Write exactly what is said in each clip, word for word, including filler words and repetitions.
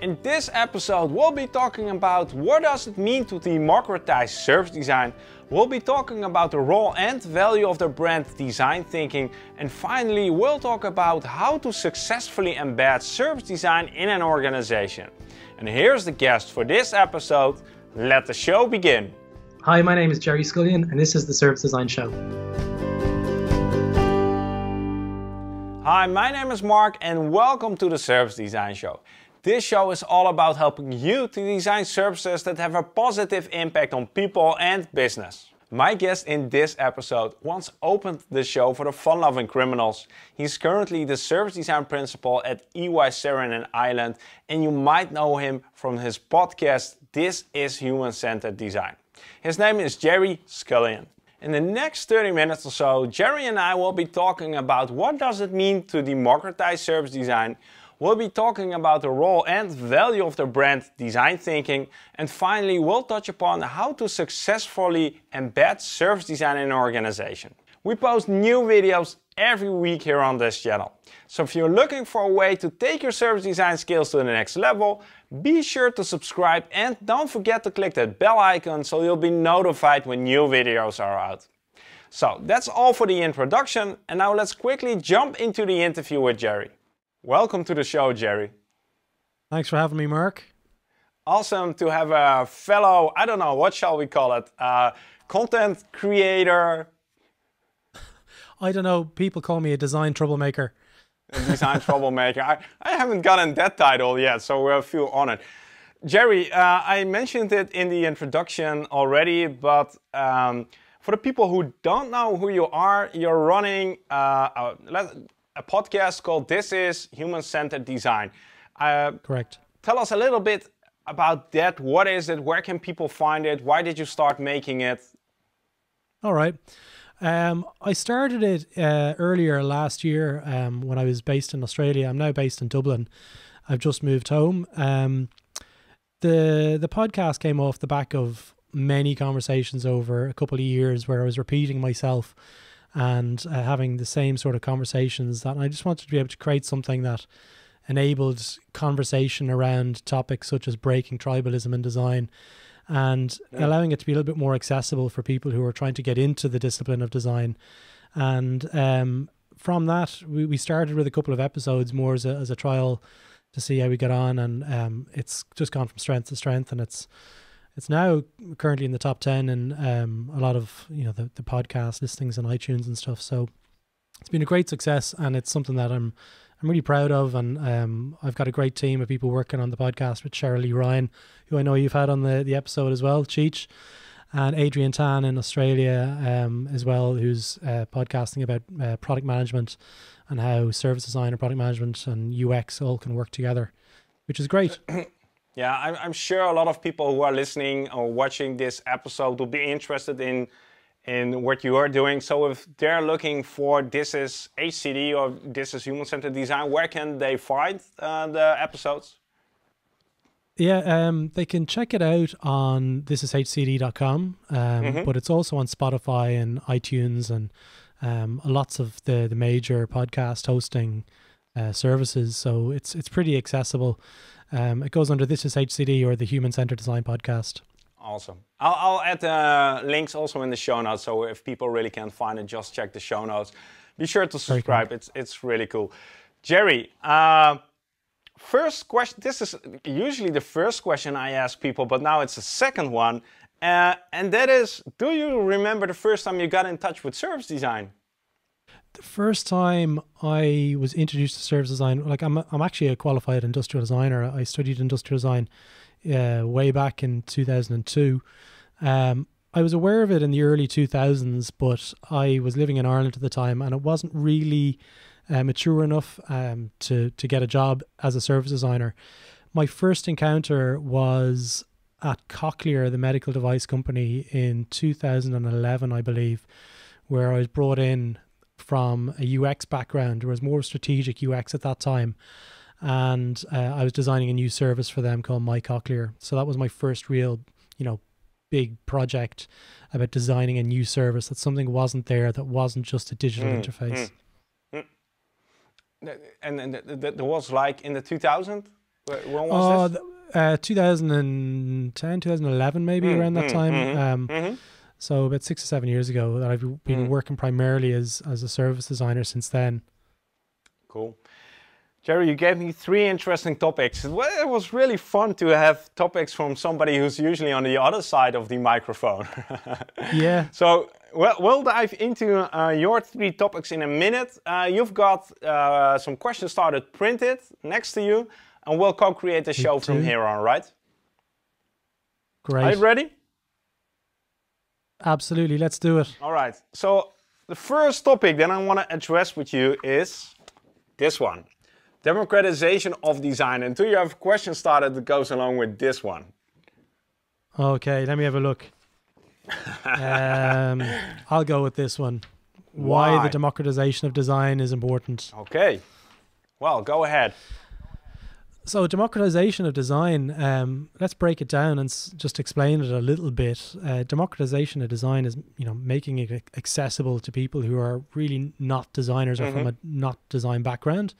In this episode, we'll be talking about what does it mean to democratize service design. We'll be talking about the role and value of the brand design thinking. And finally, we'll talk about how to successfully embed service design in an organization. And here's the guest for this episode. Let the show begin. Hi, my name is Jerry Scullion, and this is the Service Design Show. Hi, my name is Mark, and welcome to the Service Design Show. This show is all about helping you to design services that have a positive impact on people and business. My guest in this episode once opened the show for the fun-loving criminals. He's currently the service design principal at E Y Seren in Ireland, and you might know him from his podcast, This is Human Centered Design. His name is Jerry Scullion. In the next thirty minutes or so, Jerry and I will be talking about what does it mean to democratize service design. We'll be talking about the role and value of the brand design thinking. And finally, we'll touch upon how to successfully embed service design in an organization. We post new videos every week here on this channel. So if you're looking for a way to take your service design skills to the next level, be sure to subscribe and don't forget to click that bell icon so you'll be notified when new videos are out. So that's all for the introduction. And now let's quickly jump into the interview with Jerry. Welcome to the show, Jerry. Thanks for having me, Mark. Awesome to have a fellow, I don't know, what shall we call it? Uh, content creator. I don't know. People call me a design troublemaker. A design troublemaker. I, I haven't gotten that title yet, so we'll feel honored. Jerry, uh, I mentioned it in the introduction already, but um, for the people who don't know who you are, you're running uh, uh, let's, a podcast called This is Human Centered Design. Uh, Correct. Tell us a little bit about that. What is it? Where can people find it? Why did you start making it? All right. Um, I started it uh, earlier last year um, when I was based in Australia. I'm now based in Dublin. I've just moved home. Um, the, the podcast came off the back of many conversations over a couple of years where I was repeating myself and uh, having the same sort of conversations, that and I just wanted to be able to create something that enabled conversation around topics such as breaking tribalism in design and yeah. allowing it to be a little bit more accessible for people who are trying to get into the discipline of design. And um, from that, we, we started with a couple of episodes more as a, as a trial to see how we got on, and um, it's just gone from strength to strength, and it's It's now currently in the top ten and um, a lot of, you know, the, the podcast listings and iTunes and stuff. So it's been a great success, and it's something that I'm I'm really proud of. And um, I've got a great team of people working on the podcast with Cheryl Lee Ryan, who I know you've had on the, the episode as well, Cheech, and Adrian Tan in Australia um, as well, who's uh, podcasting about uh, product management and how service design and product management and U X all can work together, which is great. Yeah, I'm sure a lot of people who are listening or watching this episode will be interested in in what you are doing. So if they're looking for This is H C D or This is Human Centered Design, where can they find uh, the episodes? Yeah, um, they can check it out on this is h c d dot com, um, mm-hmm. but it's also on Spotify and iTunes and um, lots of the, the major podcast hosting uh, services. So it's it's pretty accessible. Um, it goes under This is H C D or the Human Centered Design Podcast. Awesome. I'll, I'll add uh, links also in the show notes. So if people really can't find it, just check the show notes. Be sure to subscribe. Cool. It's, it's really cool. Jerry, uh, first question. This is usually the first question I ask people, but now it's the second one. Uh, and that is, do you remember the first time you got in touch with service design? The first time I was introduced to service design, like I'm, I'm actually a qualified industrial designer. I studied industrial design uh, way back in two thousand two. Um, I was aware of it in the early two thousands, but I was living in Ireland at the time, and it wasn't really uh, mature enough um, to, to get a job as a service designer. My first encounter was at Cochlear, the medical device company, in two thousand eleven, I believe, where I was brought in from a U X background. There was more strategic U X at that time, and uh, I was designing a new service for them called My Cochlear. So that was my first real, you know, big project about designing a new service, that something wasn't there, that wasn't just a digital mm, interface. Mm, mm. And, and th th th there was like in the two thousand? When was uh, this? Uh, two thousand ten, two thousand eleven, maybe, mm, around that mm, time. Mm, um, mm-hmm. So about six or seven years ago that I've been mm. working primarily as, as a service designer since then. Cool. Jerry, you gave me three interesting topics. Well, it was really fun to have topics from somebody who's usually on the other side of the microphone. Yeah. So well, we'll dive into uh, your three topics in a minute. Uh, you've got uh, some question started printed next to you, and we'll co-create the show from here on, right? Great. Are you ready? Absolutely. Let's do it. All right. So the first topic that I want to address with you is this one. Democratization of design. And do you have a question started that goes along with this one? Okay, let me have a look. um, I'll go with this one. Why? Why the democratization of design is important. Okay, well, go ahead. So democratization of design, um, let's break it down and s just explain it a little bit. Uh, democratization of design is, you know, making it accessible to people who are really not designers or mm-hmm. from a not design background.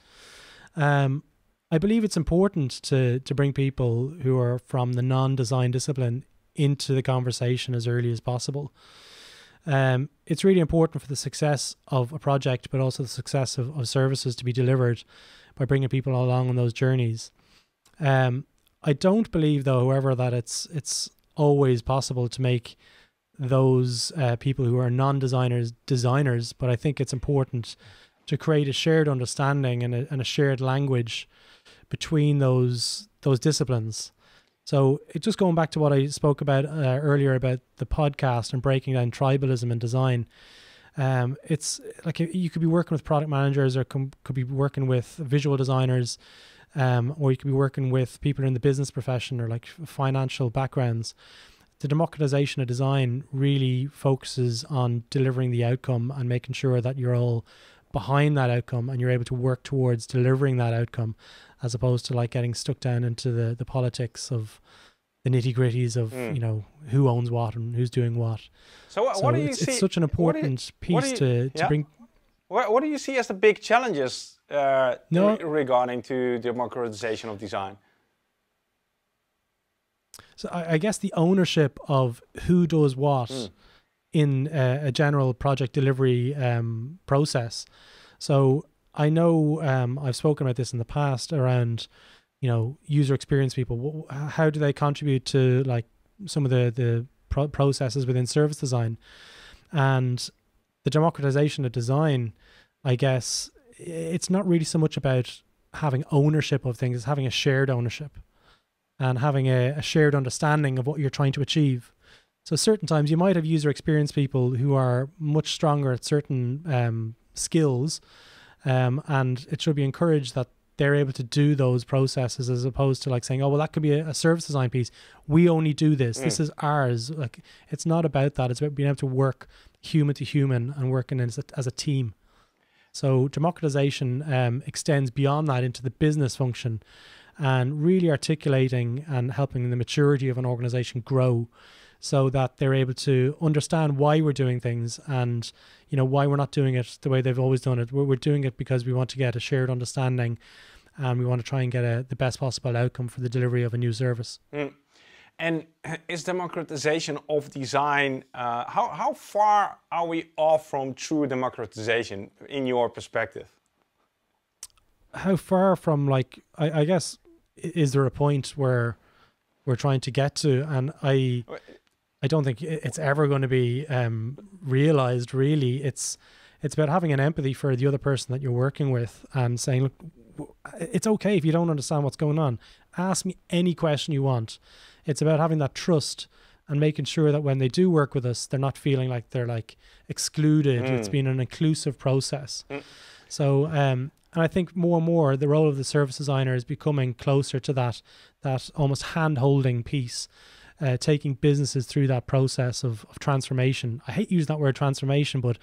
Um, I believe it's important to, to bring people who are from the non-design discipline into the conversation as early as possible. Um, it's really important for the success of a project, but also the success of, of services to be delivered by bringing people along on those journeys. Um, I don't believe, though, however, that it's, it's always possible to make those uh, people who are non-designers designers, but I think it's important to create a shared understanding and a, and a shared language between those those disciplines. So it just going back to what I spoke about uh, earlier about the podcast and breaking down tribalism and design. Um, it's like you could be working with product managers, or com could be working with visual designers, um, or you could be working with people in the business profession or like financial backgrounds. The democratization of design really focuses on delivering the outcome and making sure that you're all behind that outcome and you're able to work towards delivering that outcome, as opposed to like getting stuck down into the the politics of the nitty-gritties of mm. you know, who owns what and who's doing what. So what, so what do you it's, see it's such an important you, piece you, to, to yeah. bring. What, what do you see as the big challenges uh no. regarding to democratization of design? So I, I guess the ownership of who does what mm. in a, a general project delivery um, process. So I know um, I've spoken about this in the past around, you know, user experience people. How do they contribute to like some of the, the pro processes within service design? And the democratization of design, I guess, it's not really so much about having ownership of things, it's having a shared ownership and having a, a shared understanding of what you're trying to achieve. So certain times you might have user experience people who are much stronger at certain um, skills, um, and it should be encouraged that they're able to do those processes, as opposed to like saying, oh, well, that could be a, a service design piece. We only do this. Mm. This is ours. Like, it's not about that. It's about being able to work human to human and working as a, as a team. So democratization um, extends beyond that into the business function and really articulating and helping the maturity of an organization grow, so that they're able to understand why we're doing things and, you know, why we're not doing it the way they've always done it. We're, we're doing it because we want to get a shared understanding and we want to try and get a, the best possible outcome for the delivery of a new service. Mm. And is democratization of design, uh, how, how far are we off from true democratization in your perspective? How far from, like, I, I guess, is there a point where we're trying to get to? And I... I don't think it's ever going to be um, realized, really. It's it's about having an empathy for the other person that you're working with and saying, look, it's okay if you don't understand what's going on. Ask me any question you want. It's about having that trust and making sure that when they do work with us, they're not feeling like they're like excluded. Mm. It's been an inclusive process. Mm. So, um, and I think more and more the role of the service designer is becoming closer to that, that almost hand-holding piece. Uh, taking businesses through that process of, of transformation. I hate using that word transformation, but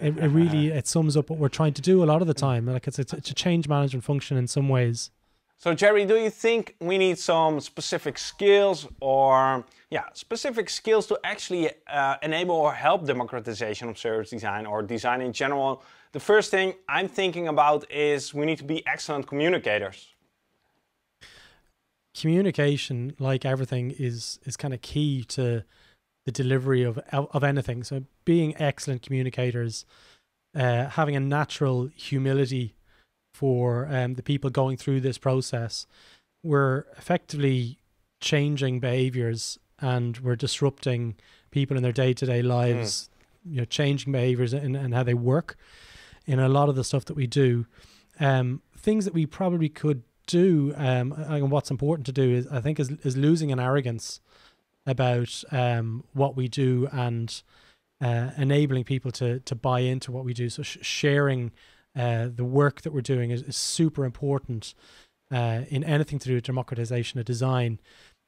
it, it really it sums up what we're trying to do a lot of the time. Like it's, it's, it's a change management function in some ways. So Jerry, do you think we need some specific skills or yeah, specific skills to actually uh, enable or help democratization of service design or design in general? The first thing I'm thinking about is we need to be excellent communicators. communication, like everything, is is kind of key to the delivery of of anything. So being excellent communicators, uh, having a natural humility for um, the people going through this process, we're effectively changing behaviors and we're disrupting people in their day-to-day lives, mm. you know, changing behaviors and, and how they work in a lot of the stuff that we do. Um, things that we probably could do, um, and what's important to do is, I think, is, is losing an arrogance about um, what we do and uh, enabling people to, to buy into what we do. So sh sharing uh, the work that we're doing is, is super important uh, in anything to do with democratization of design.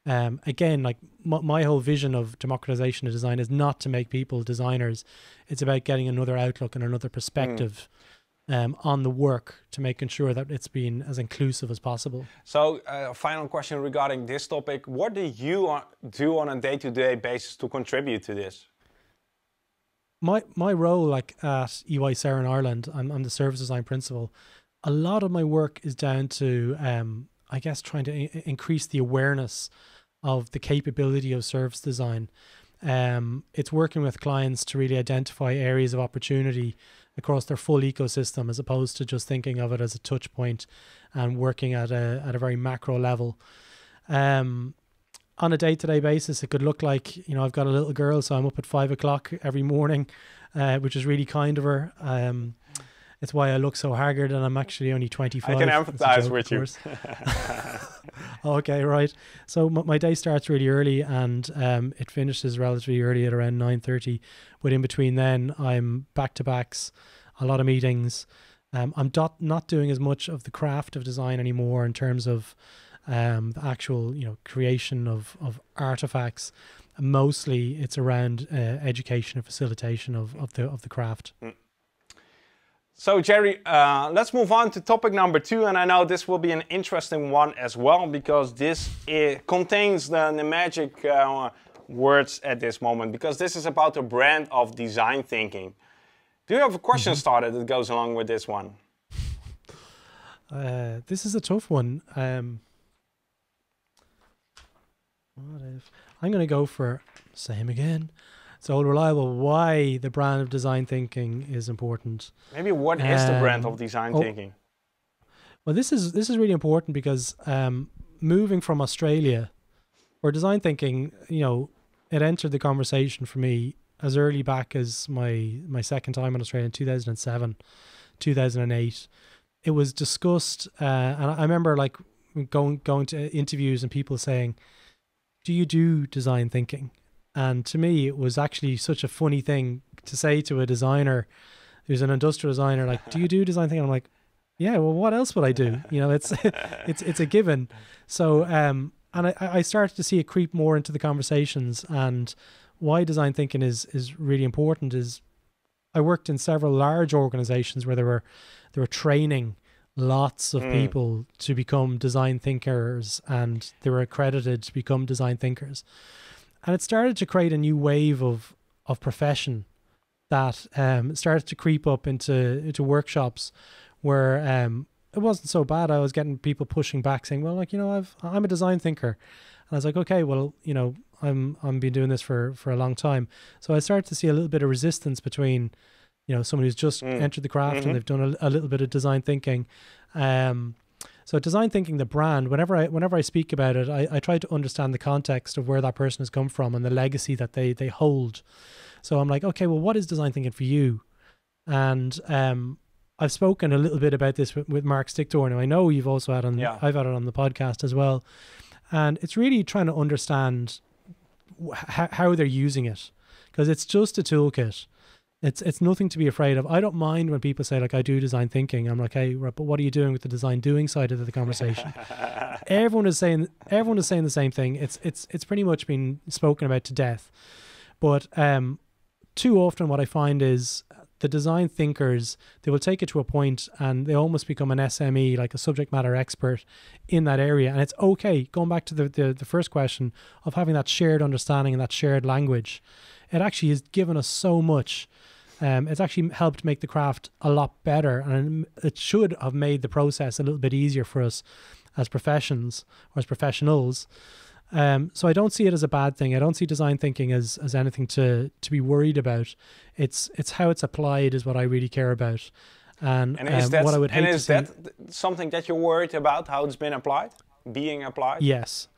Um, again, like my, my whole vision of democratization of design is not to make people designers. It's about getting another outlook and another perspective mm. um, on the work, to making sure that it's been as inclusive as possible. So uh, final question regarding this topic. What do you do on a day-to-day basis to contribute to this? My, my role, like at E Y Seren Ireland, I'm, I'm the service design principal. A lot of my work is down to, um, I guess, trying to increase the awareness of the capability of service design. Um, it's working with clients to really identify areas of opportunity across their full ecosystem, as opposed to just thinking of it as a touch point and working at a, at a very macro level. Um, on a day-to-day basis, it could look like, you know, I've got a little girl, so I'm up at five o'clock every morning, uh, which is really kind of her. Um, It's why I look so haggard, and I'm actually only twenty-five. I can empathize with you. Okay, right. So my day starts really early, and um, it finishes relatively early at around nine thirty. But in between then, I'm back-to-backs, a lot of meetings. Um, I'm not, not doing as much of the craft of design anymore in terms of um, the actual, you know, creation of, of artifacts. Mostly it's around uh, education and facilitation of, of, the, of the craft. Mm. So Jerry, uh, let's move on to topic number two, and I know this will be an interesting one as well, because this is, contains the, the magic uh, words at this moment, because this is about the brand of design thinking. Do you have a question mm-hmm. started that goes along with this one? Uh, this is a tough one. Um, what if I'm going to go for same again. It's all reliable. Why the brand of design thinking is important? Maybe what um, is the brand of design oh, thinking? Well, this is this is really important, because um, moving from Australia, where design thinking, you know, it entered the conversation for me as early back as my my second time in Australia in two thousand seven, two thousand eight. It was discussed, uh, and I remember like going going to interviews and people saying, "Do you do design thinking?" And to me, it was actually such a funny thing to say to a designer who's an industrial designer, like, do you do design thinking? And I'm like, yeah, well, what else would I do? You know, it's it's it's a given. So, um, and I, I started to see it creep more into the conversations, and why design thinking is, is really important is I worked in several large organizations where there were, there were training lots of mm. people to become design thinkers, and they were accredited to become design thinkers. And it started to create a new wave of of profession that um, started to creep up into into workshops where um, it wasn't so bad. I was getting people pushing back, saying, "Well, like, you know, I've I'm a design thinker," and I was like, "Okay, well, you know, I'm I'm been doing this for for a long time." So I started to see a little bit of resistance between, you know, someone who's just mm. entered the craft mm-hmm. and they've done a, a little bit of design thinking. Um, So design thinking, the brand, whenever I whenever I speak about it, I, I try to understand the context of where that person has come from and the legacy that they they hold. So I'm like, okay, well, what is design thinking for you? And um, I've spoken a little bit about this with, with Mark Stickdorn, who I know you've also had on, yeah. I've had it on the podcast as well. And it's really trying to understand wh how they're using it, because it's just a toolkit. It's it's nothing to be afraid of. I don't mind when people say, like, I do design thinking. I'm like, hey, but what are you doing with the design doing side of the conversation? everyone is saying everyone is saying the same thing. It's it's it's pretty much been spoken about to death. But um, too often what I find is the design thinkers, they will take it to a point and they almost become an S M E, like a subject matter expert in that area. And it's okay, going back to the, the, the first question of having that shared understanding and that shared language. It actually has given us so much. Um, it's actually helped make the craft a lot better, and it should have made the process a little bit easier for us as professions or as professionals. Um, so I don't see it as a bad thing. I don't see design thinking as, as anything to, to be worried about. It's it's how it's applied is what I really care about. And, and is um, that, what I would hate and is to that see, something that you're worried about, how it's been applied, being applied? Yes.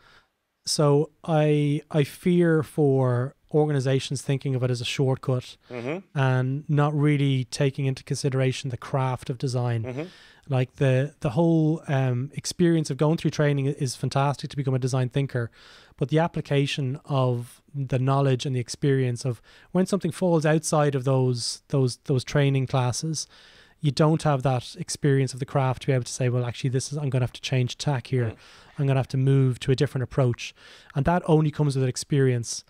So I I fear for organizations thinking of it as a shortcut, mm-hmm. and not really taking into consideration the craft of design. Mm-hmm. Like the the whole um, experience of going through training is fantastic to become a design thinker, but the application of the knowledge and the experience of when something falls outside of those those those training classes, you don't have that experience of the craft to be able to say, well, actually, this is I'm going to have to change tack here. Mm. I'm going to have to move to a different approach, and that only comes with an experience.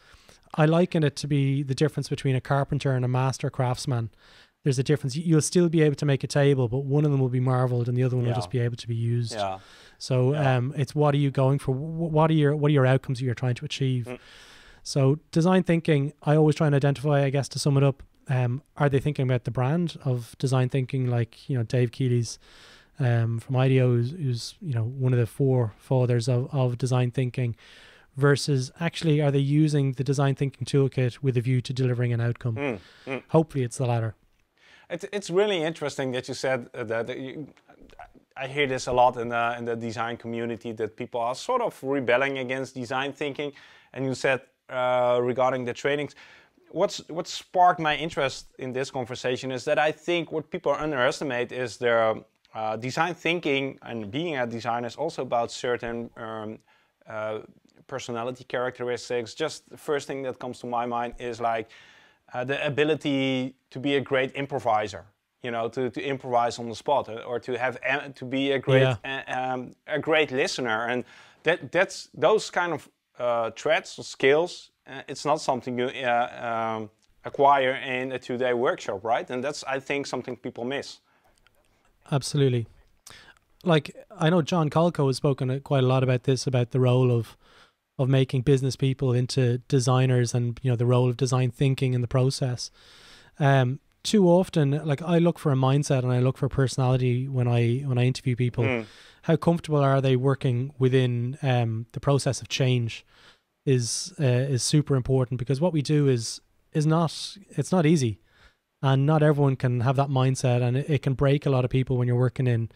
I liken it to be the difference between a carpenter and a master craftsman. There's a difference. You'll still be able to make a table, but one of them will be marveled and the other one yeah. will just be able to be used. Yeah. So yeah. Um, it's what are you going for? What are your what are your outcomes that you're trying to achieve? Mm. So design thinking, I always try and identify, I guess, to sum it up, um, are they thinking about the brand of design thinking? Like, you know, Dave Keeley's um, from IDEO, who's, who's, you know, one of the forefathers of, of design thinking, versus actually are they using the design thinking toolkit with a view to delivering an outcome? Mm. Mm. Hopefully it's the latter. It, it's really interesting that you said uh, that, that you, I hear this a lot in the, in the design community, that people are sort of rebelling against design thinking. And you said uh, regarding the trainings, what's what sparked my interest in this conversation is that I think what people underestimate is their uh, design thinking, and being a designer is also about certain um, uh, personality characteristics. Just the first thing that comes to my mind is like, Uh, the ability to be a great improviser, you know, to, to improvise on the spot, or to have to be a great yeah. uh, um, a great listener, and that that's those kind of uh, traits or skills. Uh, it's not something you uh, um, acquire in a two-day workshop, right? And that's, I think, something people miss. Absolutely. Like, I know John Kolko has spoken quite a lot about this, about the role of. of making business people into designers, and, you know, the role of design thinking in the process. Um, too often, like, I look for a mindset and I look for personality when I when I interview people. Mm. How comfortable are they working within um, the process of change is uh, is super important, because what we do is is not it's not easy, and not everyone can have that mindset, and it, it can break a lot of people when you're working in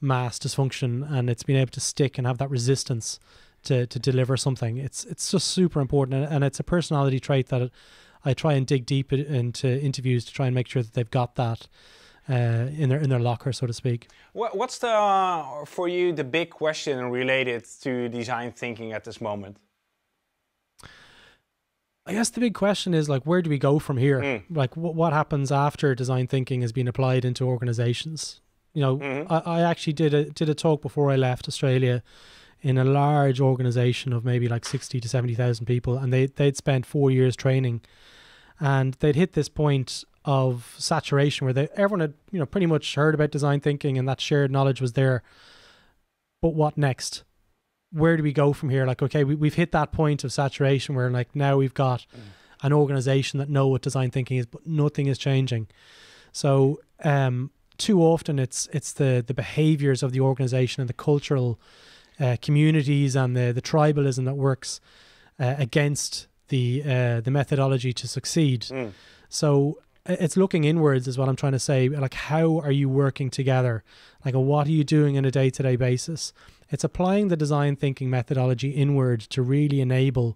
mass dysfunction, and it's being able to stick and have that resistance To, to deliver something. It's it's just super important, and, and it's a personality trait that I try and dig deep into interviews to try and make sure that they've got that uh, in their in their locker, so to speak. What, what's the uh, for you the big question related to design thinking at this moment? I guess the big question is, like, where do we go from here? Mm. Like, what what happens after design thinking has been applied into organizations? You know, mm-hmm. I, I actually did a did a talk before I left Australia, in a large organization of maybe like sixty to seventy thousand people. And they, they'd spent four years training, and they'd hit this point of saturation where they, everyone had, you know, pretty much heard about design thinking, and that shared knowledge was there. But what next? Where do we go from here? Like, okay, we, we've hit that point of saturation where, like, now we've got mm. an organization that know what design thinking is, but nothing is changing. So um, too often it's, it's the, the behaviors of the organization and the cultural Uh, communities and the the tribalism that works uh, against the uh, the methodology to succeed. Mm. So it's looking inwards is what I'm trying to say. Like, how are you working together? Like, what are you doing on a day-to-day basis? It's applying the design thinking methodology inward to really enable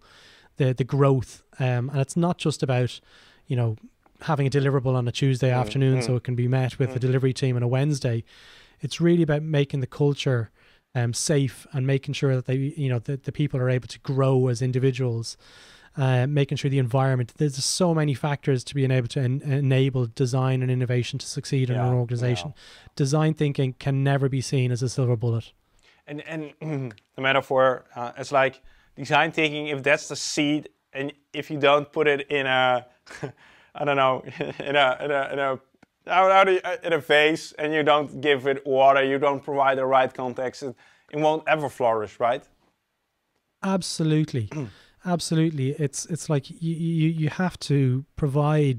the the growth. Um, and it's not just about, you know, having a deliverable on a Tuesday mm. afternoon mm. so it can be met with mm. a delivery team on a Wednesday. It's really about making the culture Um, safe, and making sure that they, you know, that the people are able to grow as individuals, uh, making sure the environment. There's so many factors to being able to en enable design and innovation to succeed yeah, in an organization. Yeah. Design thinking can never be seen as a silver bullet. And and the metaphor, uh, it's like design thinking. If that's the seed, and if you don't put it in a, I don't know, in a in a, in a Out, out in a vase, and you don't give it water, you don't provide the right context, it, it won't ever flourish, right? Absolutely. Absolutely. It's it's like you, you, you have to provide,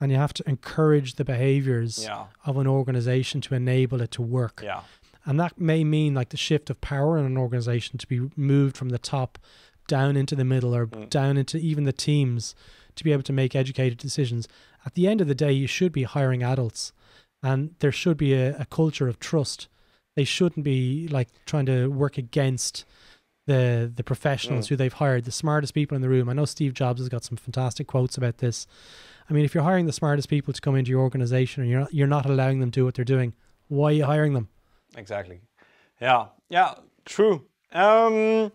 and you have to encourage the behaviors yeah. of an organization to enable it to work. Yeah. And that may mean like the shift of power in an organization to be moved from the top down into the middle, or mm. down into even the teams, to be able to make educated decisions. At the end of the day, you should be hiring adults, and there should be a, a culture of trust. They shouldn't be like trying to work against the the professionals mm. who they've hired, the smartest people in the room. I know Steve Jobs has got some fantastic quotes about this. I mean, if you're hiring the smartest people to come into your organization and you're not, you're not allowing them to do what they're doing, why are you hiring them? Exactly. Yeah. Yeah. True. Um,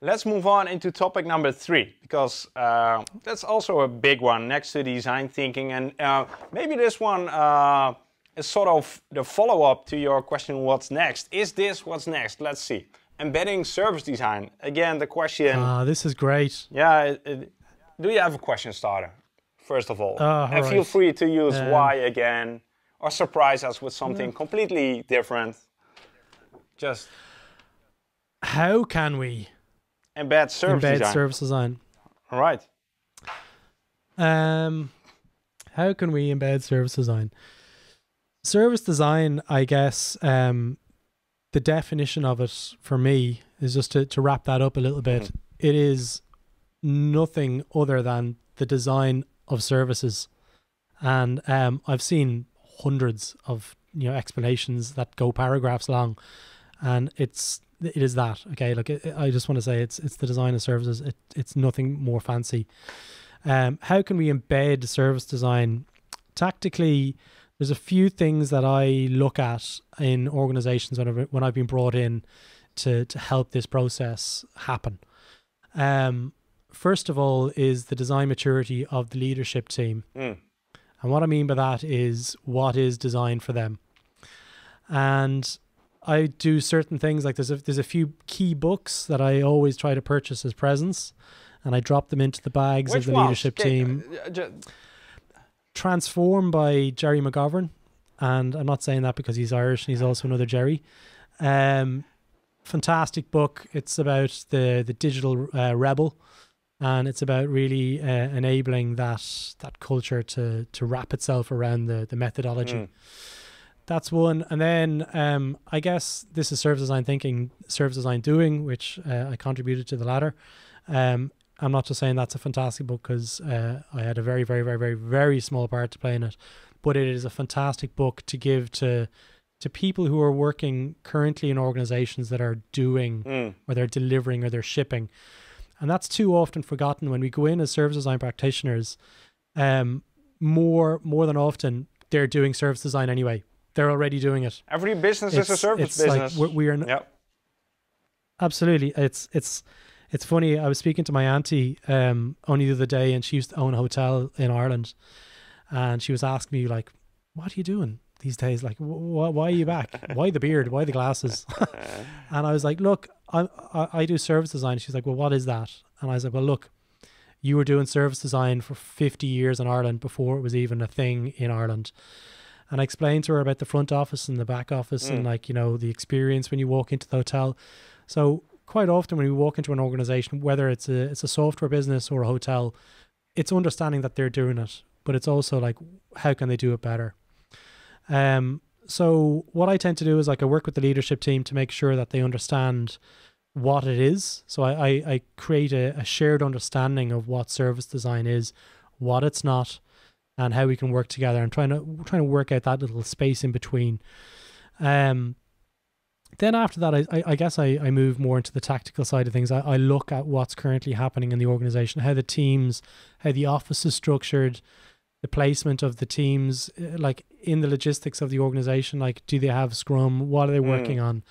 let's move on into topic number three, because uh, that's also a big one next to design thinking. And uh, maybe this one uh, is sort of the follow-up to your question, what's next? Is this what's next? Let's see. Embedding service design. Again, the question... Ah, uh, this is great. Yeah. It, it, do you have a question starter, first of all? Uh, and right. feel free to use um, why again, or surprise us with something completely different. Just... How can we... Embed service Embed design. service design. All right. Um, how can we embed service design? Service design, I guess, um, the definition of it for me is just to, to wrap that up a little bit. Mm-hmm. It is nothing other than the design of services. And um, I've seen hundreds of you know explanations that go paragraphs long, and it's... It is that, okay? Like, it, I just want to say it's it's the design of services. It, it's nothing more fancy. Um, how can we embed service design? Tactically, there's a few things that I look at in organizations when I've, when I've been brought in to, to help this process happen. Um, first of all is the design maturity of the leadership team. Mm. And what I mean by that is what is design for them. And... I do certain things, like there's a, there's a few key books that I always try to purchase as presents, and I drop them into the bags Which of the ones? leadership team. Transform by Jerry McGovern, and I'm not saying that because he's Irish and he's also another Jerry. Um, fantastic book. It's about the the digital uh, rebel, and it's about really uh, enabling that that culture to to wrap itself around the the methodology. Mm. That's one. And then um, I guess this is service design thinking, service design doing, which uh, I contributed to the latter. Um, I'm not just saying that's a fantastic book because uh, I had a very, very, very, very, very small part to play in it, but it is a fantastic book to give to to people who are working currently in organizations that are doing mm. or they're delivering or they're shipping. And that's too often forgotten when we go in as service design practitioners. Um, more, more than often, they're doing service design anyway. They're already doing it. Every business it's, is a service it's business. Like we are yep. Absolutely. It's it's it's funny. I was speaking to my auntie um, only the other day, and she used to own a hotel in Ireland, and she was asking me like, "What are you doing these days? Like, wh why are you back? Why the beard? Why the glasses?" And I was like, "Look, I, I I do service design." She's like, "Well, what is that?" And I was like, "Well, look, you were doing service design for fifty years in Ireland before it was even a thing in Ireland." And I explained to her about the front office and the back office mm. and like, you know, the experience when you walk into the hotel. So quite often when we walk into an organization, whether it's a, it's a software business or a hotel, it's understanding that they're doing it, but it's also like, how can they do it better? Um, so what I tend to do is like I work with the leadership team to make sure that they understand what it is. So I, I, I create a, a shared understanding of what service design is, what it's not, and how we can work together, and trying to trying to work out that little space in between. Um, then after that, I, I, I guess I, I move more into the tactical side of things. I, I look at what's currently happening in the organization, how the teams, how the office is structured, the placement of the teams, like in the logistics of the organization, like do they have Scrum? What are they working mm. on?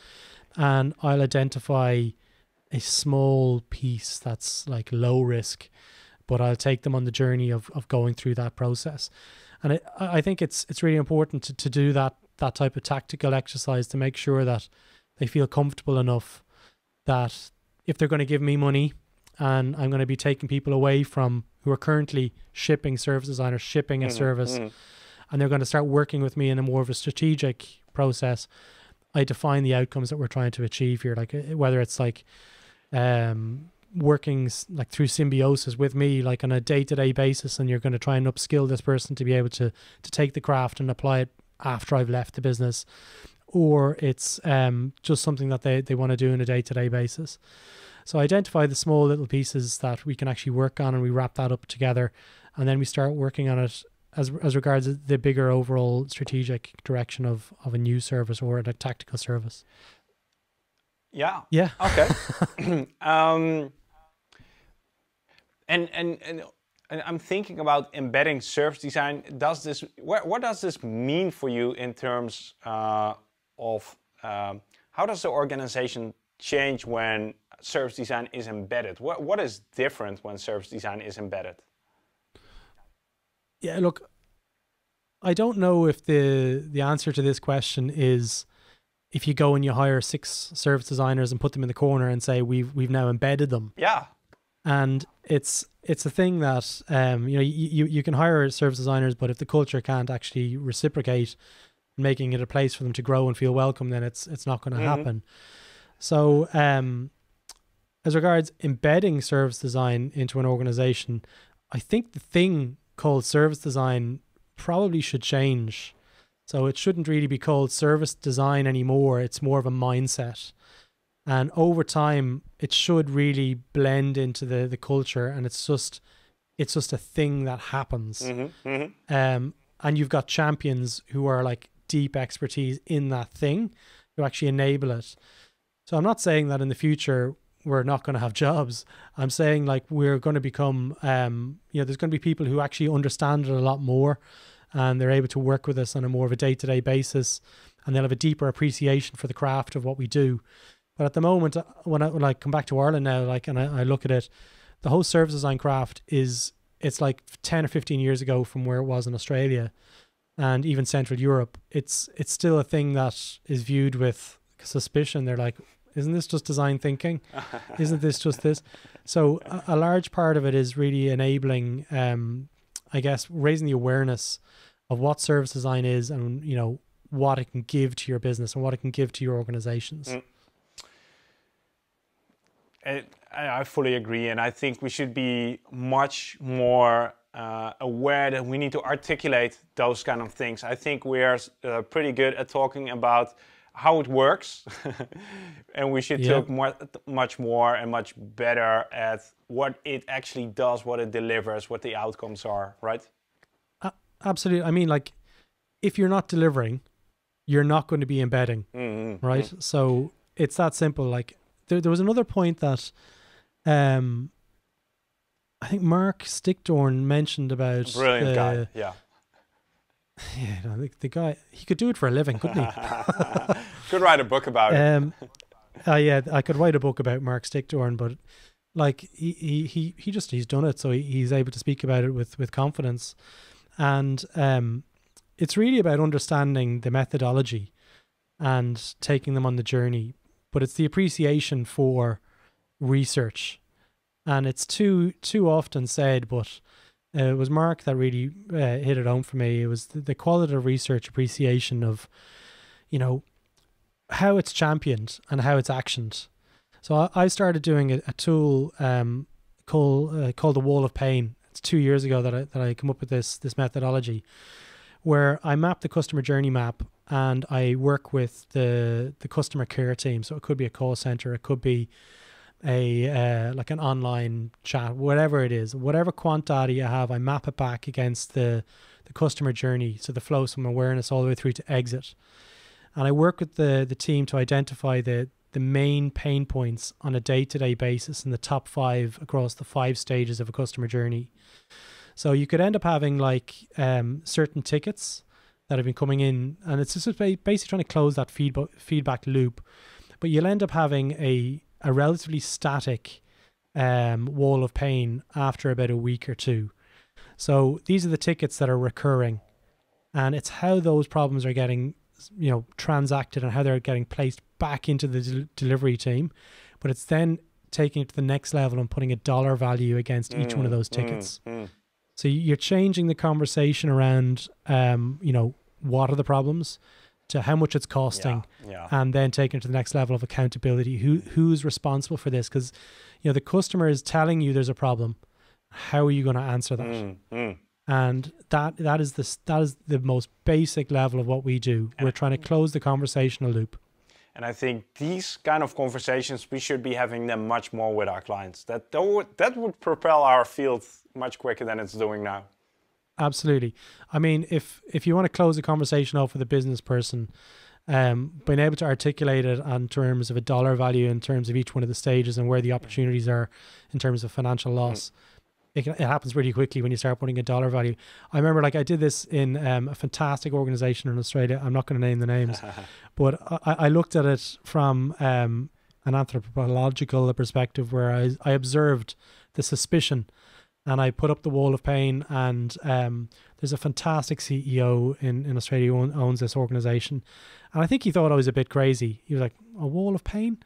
And I'll identify a small piece that's like low risk, but I'll take them on the journey of, of going through that process. And I, I think it's it's really important to, to do that that type of tactical exercise to make sure that they feel comfortable enough that if they're going to give me money and I'm going to be taking people away from who are currently shipping service design or shipping mm-hmm. a service, mm-hmm. and they're going to start working with me in a more of a strategic process, I define the outcomes that we're trying to achieve here. Like whether it's like... um. working like through symbiosis with me like on a day-to-day basis, and you're going to try and upskill this person to be able to to take the craft and apply it after I've left the business, or it's um, just something that they, they want to do on a day-to-day basis. So identify the small little pieces that we can actually work on, and we wrap that up together, and then we start working on it as, as regards the bigger overall strategic direction of, of a new service or a tactical service. Yeah. Yeah. Okay. um, and, and, and, and I'm thinking about embedding service design. Does this, what, what does this mean for you in terms uh, of um, how does the organization change when service design is embedded? What, what is different when service design is embedded? Yeah, look, I don't know if the, the answer to this question is if you go and you hire six service designers and put them in the corner and say, we've, we've now embedded them. Yeah. And it's, it's a thing that, um, you know, you, you can hire service designers, but if the culture can't actually reciprocate, making it a place for them to grow and feel welcome, then it's, it's not going to mm-hmm. happen. So, um, as regards embedding service design into an organization, I think the thing called service design probably should change. So it shouldn't really be called service design anymore. It's more of a mindset. And over time, it should really blend into the, the culture. And it's just, it's just a thing that happens. Mm-hmm, mm-hmm. Um, and you've got champions who are like deep expertise in that thing, who actually enable it. So I'm not saying that in the future, we're not going to have jobs. I'm saying like we're going to become, um, you know, there's going to be people who actually understand it a lot more, and they're able to work with us on a more of a day-to-day basis, and they'll have a deeper appreciation for the craft of what we do. But at the moment, when I, when I come back to Ireland now, like, and I, I look at it, the whole service design craft is, it's like ten or fifteen years ago from where it was in Australia and even Central Europe. It's, it's still a thing that is viewed with suspicion. They're like, isn't this just design thinking? Isn't this just this? So a, a large part of it is really enabling, um, I guess, raising the awareness of what service design is, and you know what it can give to your business and what it can give to your organizations. Mm. I, I fully agree, and I think we should be much more uh, aware that we need to articulate those kind of things. I think we are uh, pretty good at talking about how it works, and we should yeah. talk more, much more and much better at what it actually does, what it delivers, what the outcomes are, right? Uh, absolutely. I mean, like, if you're not delivering, you're not going to be embedding, mm-hmm. right? Mm-hmm. So it's that simple. Like, there, there was another point that um, I think Mark Stickdorn mentioned about. Brilliant the, guy, yeah. Yeah, no, the, the guy, he could do it for a living, couldn't he? Could write a book about it. Um, uh, yeah, I could write a book about Mark Stickdorn, but like he, he, he just, he's done it. So he, he's able to speak about it with, with confidence. And um, it's really about understanding the methodology and taking them on the journey. But it's the appreciation for research. And it's too, too often said, but Uh, it was Mark that really uh, hit it home for me. It was the, the qualitative research appreciation of, you know, how it's championed and how it's actioned. So I, I started doing a, a tool um, called uh, called the Wall of Pain. It's two years ago that I that I come up with this this methodology, where I map the customer journey map, and I work with the the customer care team. So it could be a call center, it could be a uh, like an online chat, whatever it is, whatever quant data you have, I map it back against the the customer journey, so the flows from awareness all the way through to exit. And I work with the the team to identify the the main pain points on a day-to-day basis in the top five across the five stages of a customer journey. So you could end up having like um certain tickets that have been coming in, and it's just basically trying to close that feedback feedback loop. But you'll end up having a a relatively static um, wall of pain after about a week or two. So these are the tickets that are recurring, and it's how those problems are getting, you know, transacted and how they're getting placed back into the del delivery team. But it's then taking it to the next level and putting a dollar value against mm, each one of those tickets. Mm, mm. So you're changing the conversation around, um, you know, what are the problems, to how much it's costing, yeah, yeah. and then taking it to the next level of accountability. Who who's responsible for this? Because you know the customer is telling you there's a problem. How are you going to answer that? Mm, mm. And that that is the that is the most basic level of what we do. We're trying to close the conversational loop. And I think these kind of conversations, we should be having them much more with our clients. That that would, that would propel our field much quicker than it's doing now. Absolutely. I mean, if if you want to close the conversation off with a business person, um, being able to articulate it in terms of a dollar value, in terms of each one of the stages and where the opportunities are in terms of financial loss, it, can, it happens really quickly when you start putting a dollar value. I remember, like, I did this in um, a fantastic organization in Australia. I'm not going to name the names, but I, I looked at it from um, an anthropological perspective, where I, I observed the suspicion. And I put up the Wall of Pain, and um, there's a fantastic C E O in, in Australia who owns this organization. And I think he thought I was a bit crazy. He was like, a Wall of Pain?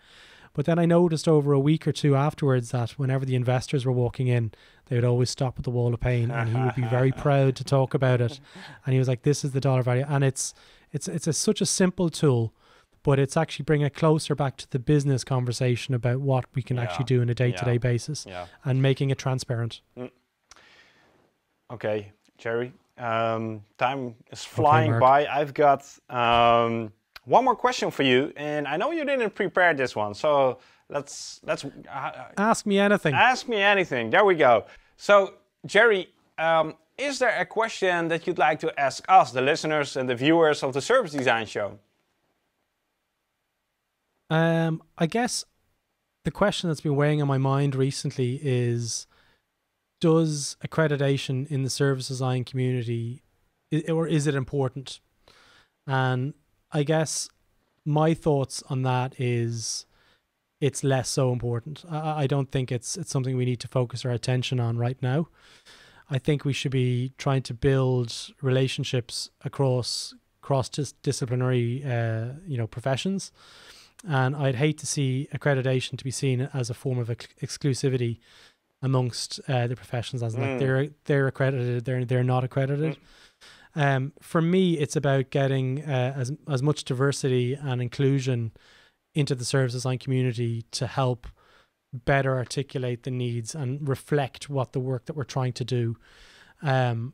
But then I noticed over a week or two afterwards that whenever the investors were walking in, they would always stop at the Wall of Pain, and he would be very proud to talk about it. And he was like, this is the dollar value. And it's, it's, it's a, such a simple tool, but it's actually bringing it closer back to the business conversation about what we can yeah. actually do on a day-to-day yeah. basis yeah. and making it transparent. Mm. Okay, Jerry, um, time is flying okay, by. I've got um, one more question for you, and I know you didn't prepare this one, so let's... let's uh, ask me anything. Ask me anything, there we go. So, Jerry, um, is there a question that you'd like to ask us, the listeners and the viewers of the Service Design Show? Um, I guess the question that's been weighing on my mind recently is, does accreditation in the service design community, or is it important? And I guess my thoughts on that is it's less so important. I, I don't think it's, it's something we need to focus our attention on right now. I think we should be trying to build relationships across cross-disciplinary uh, you know, professions. And I'd hate to see accreditation to be seen as a form of ex exclusivity amongst uh, the professions, as mm. like they're they're accredited, they're they're not accredited. Mm. Um, for me, it's about getting uh, as as much diversity and inclusion into the service design community to help better articulate the needs and reflect what the work that we're trying to do. Um,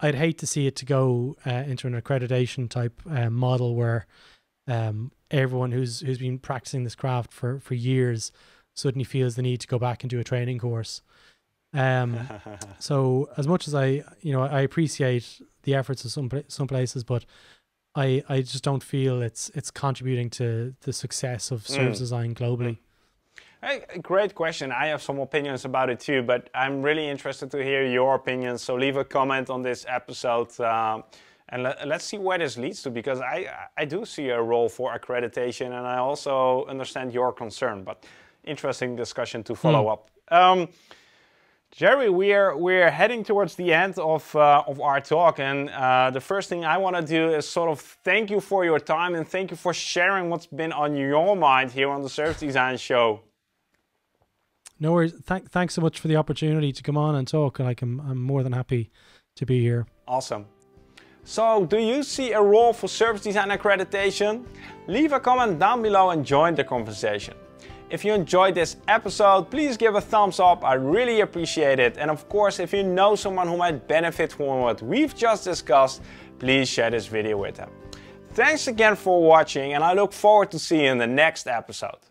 I'd hate to see it to go uh, into an accreditation type uh, model where. Um, everyone who's who's been practicing this craft for for years suddenly feels the need to go back and do a training course. Um, so as much as I, you know, I appreciate the efforts of some some places, but I I just don't feel it's it's contributing to the success of service mm. design globally. Hey, great question. I have some opinions about it too, but I'm really interested to hear your opinions. So leave a comment on this episode. Um, And let's see where this leads to, because I, I do see a role for accreditation, and I also understand your concern, but interesting discussion to follow mm. up. Um, Jerry, we're, we're heading towards the end of, uh, of our talk, and uh, the first thing I want to do is sort of thank you for your time, and thank you for sharing what's been on your mind here on the Service Design Show. No worries. Th thanks so much for the opportunity to come on and talk, and like, I'm, I'm more than happy to be here. Awesome. So, do you see a role for service design accreditation? Leave a comment down below and join the conversation. If you enjoyed this episode, please give a thumbs up. I really appreciate it. And of course, if you know someone who might benefit from what we've just discussed, please share this video with them. Thanks again for watching, and I look forward to seeing you in the next episode.